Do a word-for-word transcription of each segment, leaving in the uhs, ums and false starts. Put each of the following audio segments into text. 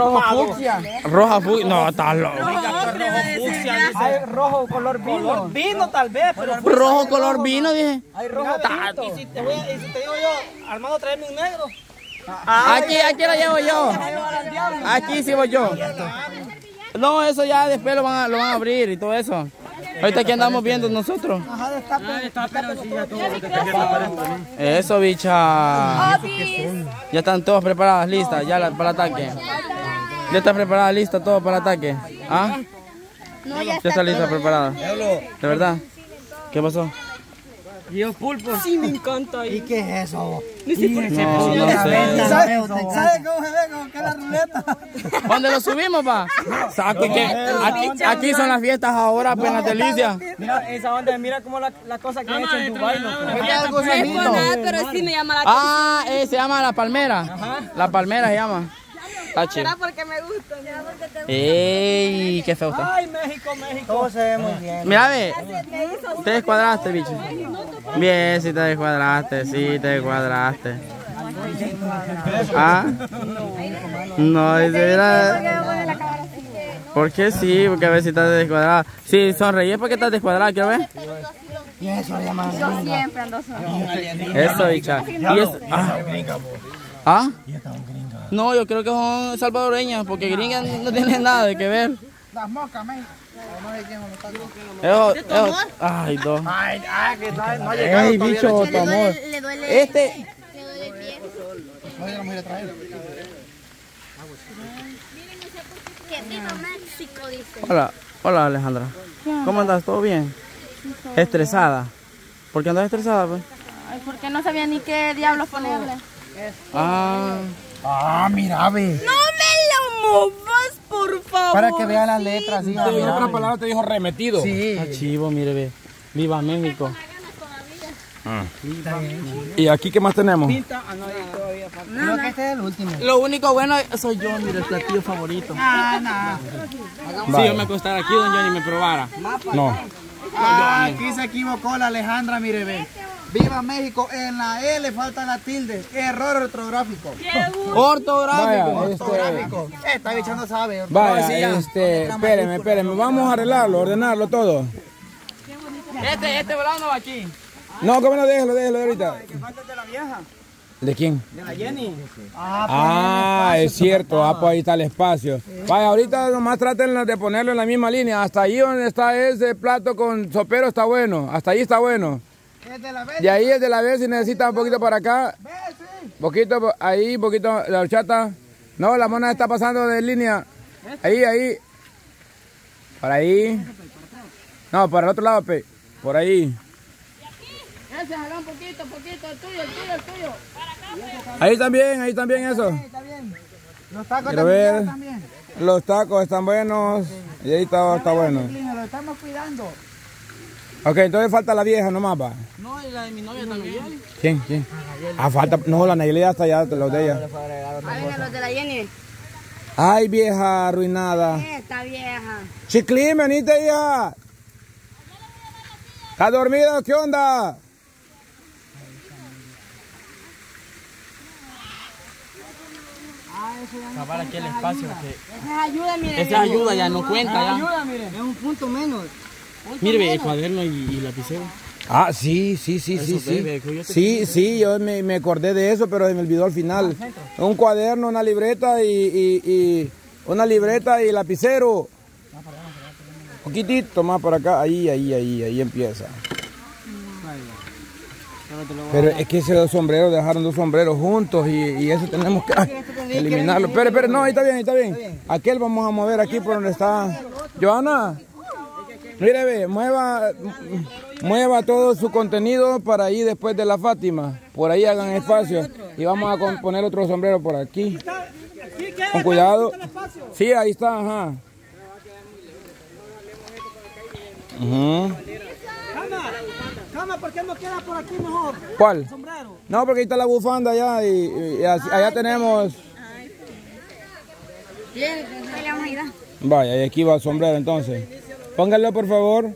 Rojo fucsia. Rojo fucsia. No, está loco. Rojo color vino. Color vino tal vez, pero rojo, rojo color vino, dije. Hay rojo tinto. Y si te voy a, y si te digo yo, Armando, tráeme un negro. Ay, aquí, aquí lo llevo yo. Aquí sí voy yo. No, eso ya después lo van a, lo van a abrir y todo eso. Ahorita aquí andamos viendo nosotros. Ajá, destapen. Eso, bicha. Ya están todos preparadas, listas, ya la, para el ataque. Ya está preparada, lista, todo para el ataque. ¿Ah? Ya está lista, preparada. ¿De verdad? ¿Qué pasó? Dios, pulpo. Sí, me encanta. ¿Y qué es eso? No, no sé. ¿Sabes cómo se ve? ¿Con qué la ruleta? ¿Dónde lo subimos, pa? Aquí son las fiestas ahora, pues, las delicias. Mira, esa onda, mira cómo la cosa que han hecho en Dubái. No es por nada, pero sí me llama la atención. Ah, se llama la palmera. La palmera se llama. Será porque me gusta. Será porque te gusta. Ey, qué feo está. Ay, México, México. Todo se ve muy bien. Mira, ve. Te descuadraste, bicho. Bien, sí te descuadraste, sí te descuadraste. ¿Ah? No, dice, mira. ¿Por qué sí? Porque a ver si estás descuadrada. Sí, sonreí porque estás descuadrada, quiero ver. Y eso, además. Yo siempre ando sonriendo. Eso, bicha. Y eso. ¿Ah? No, yo creo que son salvadoreñas, porque gringas no tienen nada de que ver. Las moscas, men. Eso, eso. Ay, dos. Ay, ay, que tal, no ha llegado. Ay, bicho, tu amor. Le duele. Este. Le duele el pie. Oye, vamos a ir a traer. Que viva México, dice. Hola, hola, Alejandra. ¿Cómo andas? ¿Todo bien? Estresada. ¿Por qué andas estresada, pues? Ay, porque no sabía ni qué diablos ponerle. Ah. Ah, mira, ve. No me lo movas, por favor. Para que vean las letras. Sí, no, mira, otra palabra te dijo remetido. Sí. Está chivo, mire, ve. Viva México. Ah. ¿Y aquí qué más tenemos? Pinta, ah, no, todavía falta. Creo que este es el último. Lo único bueno soy yo, mire, el platillo favorito. Ah, no. Si sí, yo me acostara aquí, don Jenny, me probara. No. Ah, aquí se equivocó la Alejandra, mire, ve. Viva México, en la L falta la tilde, error ortográfico. Ortográfico, vaya, ortográfico. Este... Esta bicha no sabe. Vaya, no, este, espérenme, espérenme, vamos a arreglarlo, ordenarlo todo. Este, este volando va aquí. No, cómo no, déjalo, déjalo de ahorita. ¿De qué falta de la vieja? ¿De quién? De la Jenny. Ah, ah espacio, es cierto, ah, pues ahí está el espacio. Sí. Vaya, ahorita nomás traten de ponerlo en la misma línea, hasta ahí donde está ese plato con sopero está bueno, hasta ahí está bueno. Y ahí es de la vez si necesitas un poquito para acá. Poquito ahí, poquito la horchata. No, la mona está pasando de línea. Ahí, ahí. Por ahí. No, para el otro lado, pe. Por ahí. Ese jalón poquito, poquito, el tuyo, el tuyo, el tuyo. Ahí también, ahí también eso. Los tacos también. Los tacos están buenos. Y ahí está, está bueno. Lo estamos cuidando. Ok, entonces falta la vieja nomás, va. No, y la de mi novia también. ¿Quién? ¿Quién? Ah, falta. No, la Nayeli hasta allá, los de ella. Ay, los de la Jenny. Ay, vieja arruinada. Esta vieja. Chiclín, venite, hija. ¿Estás dormida? ¿Qué onda? Acabar aquí el espacio. Esa ayuda, mire. Esa ayuda ya no cuenta, ya. Ayuda, mire. Es un punto menos. Mire, el cuaderno y, y lapicero. Ah, sí, sí, sí, eso, sí, bebé, sí. Sí, sí, yo me, me acordé de eso, pero se me olvidó al final. Ah, un cuaderno, una libreta y, y, y una libreta y lapicero. Ah, para allá, para allá, para allá. Poquitito más para acá, ahí, ahí, ahí, ahí empieza. Pero es que esos dos sombreros dejaron dos sombreros juntos y, y eso tenemos que ay, eliminarlo. Pero, pero, no, ahí está bien, ahí está bien. Aquel vamos a mover aquí por donde está Johanna. Mire, ve, mueva, mueva todo su contenido para ahí después de la Fátima. Por ahí hagan espacio. Y vamos a poner otro sombrero por aquí. Con cuidado. Sí, ahí está, ajá. Uh-huh. Cama, ¿por qué no queda por aquí mejor? ¿Cuál? No, porque ahí está la bufanda allá y, y allá tenemos... Vaya, y aquí va el sombrero entonces. Pónganlo por favor,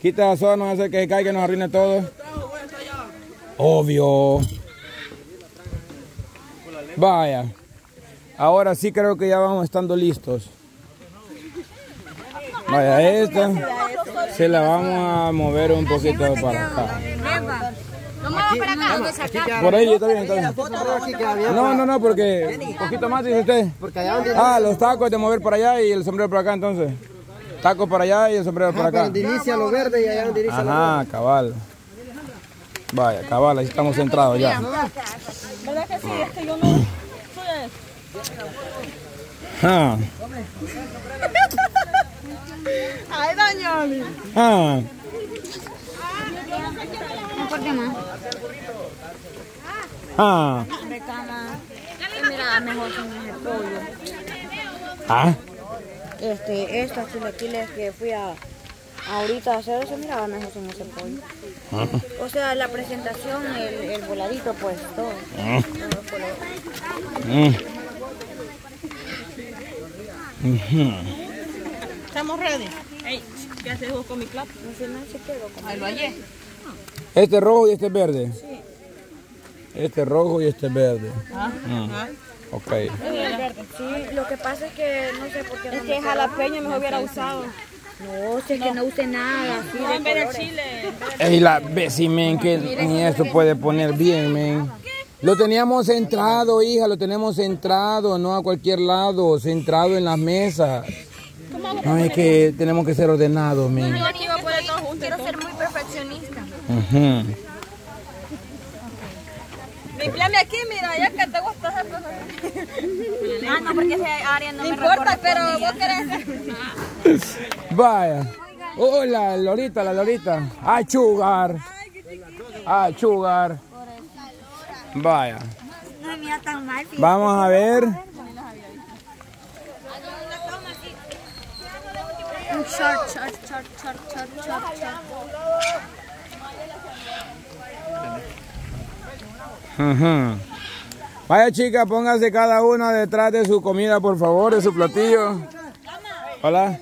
quita la soda, no hace que se caiga, nos arruine todo. Obvio. Vaya. Ahora sí creo que ya vamos estando listos. Vaya, esta se la vamos a mover un poquito para acá. Por ahí está bien, está bien. No, no, no, porque un poquito más dice usted. Ah, los tacos de mover para allá y el sombrero para acá entonces. Tacos para allá y el sombrero para acá. Diricia lo verde y allá diricia lo verde. Ah, cabal. Vaya, cabal, ahí estamos centrados ya. ¿Verdad que sí? Es que yo no... Ah. Ay, doña. Ah. ¿Por qué más? Ah. Mira, mejor con el pollo. Ah. Este, estos chilaquiles que fui a ahorita a hacer, se miraba mejor sin ese pollo. Ah. O sea, la presentación, el, el voladito, pues todo. Ah. ¿Estamos ready? Hey, ¿qué haces vos con mi plato? No sé nada, se quedó con mi plato. Este rojo y este verde. Sí. Este rojo y este verde. Ah. Ah. Ok. Sí, lo que pasa es que no sé por qué no. Es que jalapeño me hubiera usado. No, si es que no use nada. No, en vez de chile. Ey, la vecina, men, que ni esto puede poner bien, men. Lo teníamos centrado, hija, lo tenemos centrado, no a cualquier lado, centrado en las mesas. No, es que tenemos que ser ordenados, men. No, yo iba a poner todo junto. Quiero ser muy perfeccionista. Ajá. Limpiame aquí, mira, ya que te gusta hacer cosas. Ah, no, porque esa área no me importa, pero vos querés. Vaya. Hola, oh, Lorita, la Lorita. A chugar. A chugar. Vaya. No mira tan mal. Vamos a ver. Un short, short, short, short, short, short, short. Uh-huh. Vaya chica, póngase cada una detrás de su comida, por favor, de su platillo. Hola.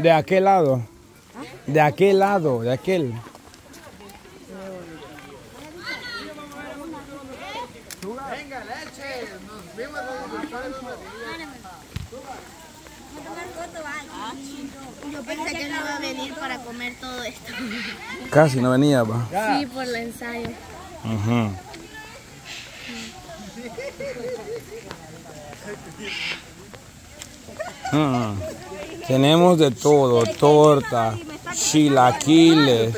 De aquel lado. De aquel lado, de aquel. Venga, leche. Nos vemos en el... Yo pensé que no iba a venir para comer todo esto. Casi no venía, pa. Sí, por el ensayo. Uh-huh. Uh-huh. Tenemos de todo, torta, chilaquiles,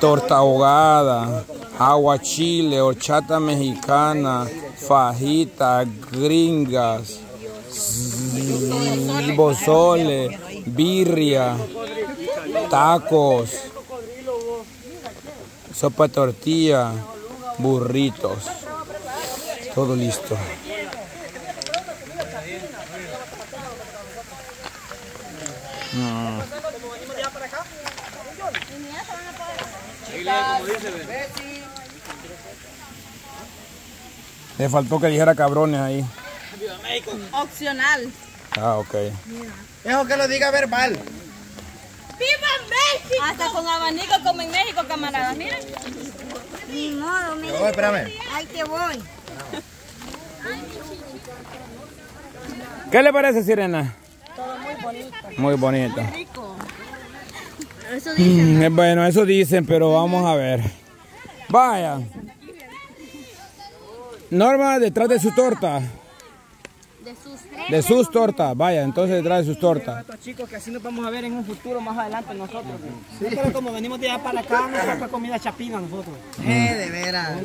torta ahogada, aguachile, horchata mexicana, fajitas, gringas, bozole, birria, tacos, sopa tortilla, burritos, todo listo. Mm. Le faltó que dijera cabrones ahí. Opcional. Ah, ok. Dejo que lo diga verbal. ¡Viva México! Hasta con abanico como en México, camaradas, miren. Ni modo, miren. Voy, espérame. Ahí te voy. ¿Qué le parece, sirena? Todo muy bonito. Muy bonito. Muy rico. Eso dicen, ¿no? Bueno, eso dicen, pero vamos a ver. Vaya. Norma, detrás de su torta. De sus tortas, vaya, entonces detrás de sus tortas. Chicos, que así nos vamos a ver en un futuro más adelante nosotros. Sí. Nosotros como venimos de allá para acá, nos saca comida chapina nosotros. Eh, de veras.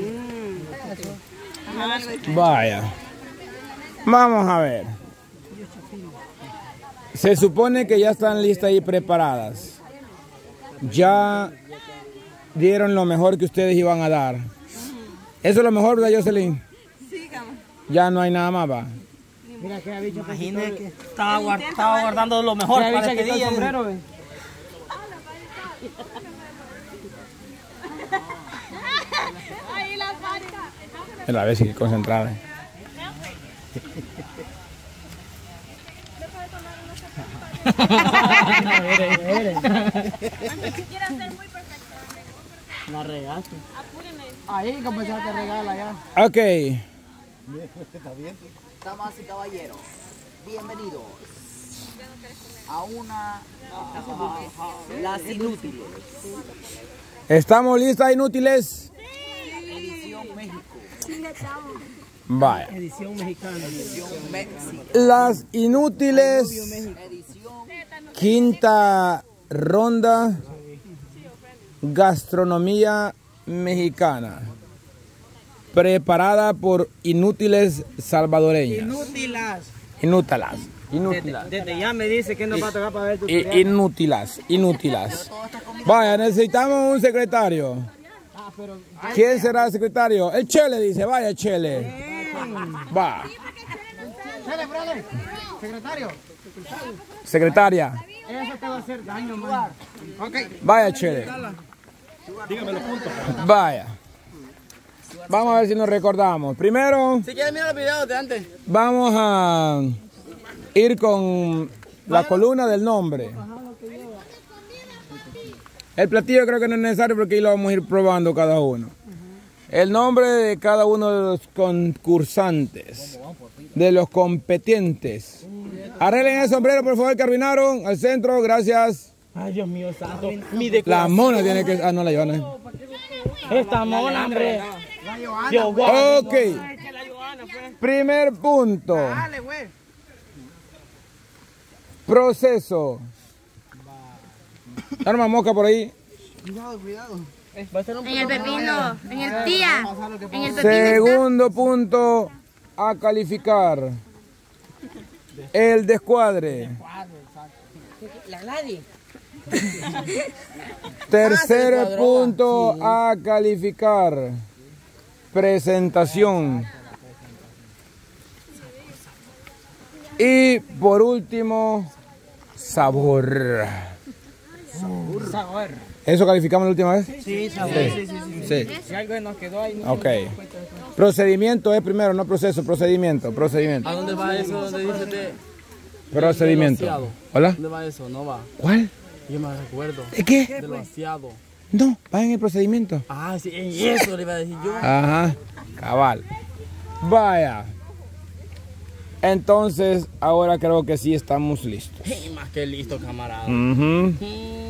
Mm. Vaya. Vamos a ver. Se supone que ya están listas y preparadas. Ya dieron lo mejor que ustedes iban a dar. Eso es lo mejor, ¿verdad, Jocelyn? Sí, cabrón. Ya no hay nada más, va. Mira que había dicho que estaba guard, estaba guardando lo mejor para este día. Sombrero, ¿ve? Ahí la parca. La vez sigue concentrada. La regaste. Apúreme. Ahí, como se te regala ya. Ok. ¿Está bien? Damas y caballeros, bienvenidos a una de las inútiles. ¿Estamos listas, inútiles? Sí. Edición México. Sí, estamos. Vaya. Edición mexicana. Edición México. Las inútiles. Edición. Quinta ronda. Gastronomía mexicana. Preparada por inútiles salvadoreñas. Inútilas. Inútilas. Inútilas. Desde, desde ya me dice que nos va a tocar para ver tu teléfono. Inútilas, inútilas. Vaya, necesitamos un secretario. Ah, pero... ¿Quién será el secretario? El Chele dice, vaya Chele. Bien. Va. Chele, brother. Secretario. Secretaria. Eso te va a hacer daño, man. Okay. Vaya Chele. Dígame los puntos. Vaya. Vamos a ver si nos recordamos. Primero, si quieren mirar los videos de antes, vamos a ir con la columna del nombre. El platillo creo que no es necesario porque ahí lo vamos a ir probando cada uno. El nombre de cada uno de los concursantes, de los competentes. Arreglen el sombrero, por favor, que arruinaron. Al centro, gracias. Ay, Dios mío, santo. La mona tiene que... Ah, no la llevan. Esta mona, hombre. Ok. Primer punto. Proceso. Arma mosca por ahí. Cuidado, cuidado. En el pepino, en el tía. En el pepino. Segundo punto a calificar. El descuadre. La Gladys. Tercer punto a calificar. Presentación. Y por último, sabor. Sabor. Sabor. ¿Eso calificamos la última vez? Sí, sabor. Sí, sí, sí, sí. Sí. Si algo nos quedó ahí. No, ok. Procedimiento es primero, no proceso, procedimiento, procedimiento. ¿A dónde va eso? ¿Dónde dice te... Procedimiento. ¿Hola? ¿Dónde va eso? No va. ¿Cuál? Yo me recuerdo. ¿De qué? De lo aseado. No, va en el procedimiento. Ah, sí, en eso le iba a decir yo. Ajá, cabal. Vaya. Entonces, ahora creo que sí estamos listos. Más que listos, camarada. Uh-huh.